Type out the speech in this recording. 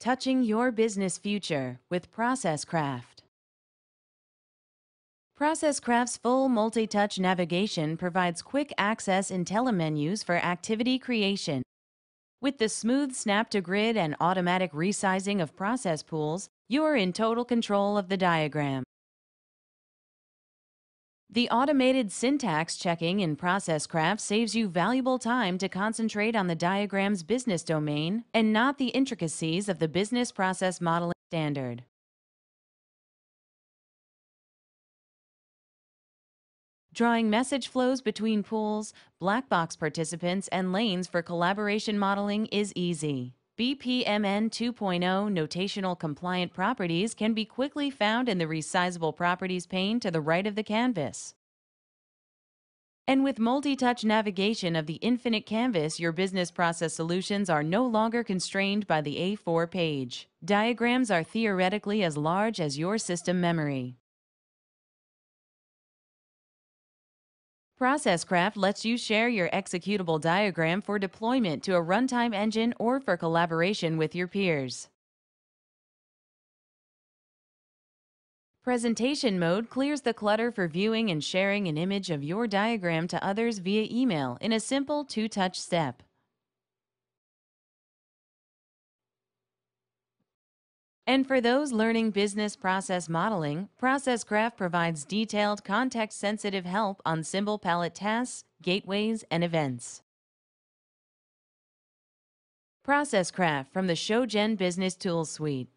Touching your business future with ProcessCraft. ProcessCraft's full multi-touch navigation provides quick access in telemenus for activity creation. With the smooth snap-to-grid and automatic resizing of process pools, you're in total control of the diagram. The automated syntax checking in ProcessCraft saves you valuable time to concentrate on the diagram's business domain and not the intricacies of the business process modeling standard. Drawing message flows between pools, black box participants, and lanes for collaboration modeling is easy. BPMN 2.0 notational compliant properties can be quickly found in the resizable properties pane to the right of the canvas. And with multi-touch navigation of the infinite canvas, your business process solutions are no longer constrained by the A4 page. Diagrams are theoretically as large as your system memory. ProcessCraft lets you share your executable diagram for deployment to a runtime engine or for collaboration with your peers. Presentation mode clears the clutter for viewing and sharing an image of your diagram to others via email in a simple two-touch step. And for those learning business process modeling, ProcessCraft provides detailed, context-sensitive help on symbol palette tasks, gateways, and events. ProcessCraft from the Shojen Business Tools Suite.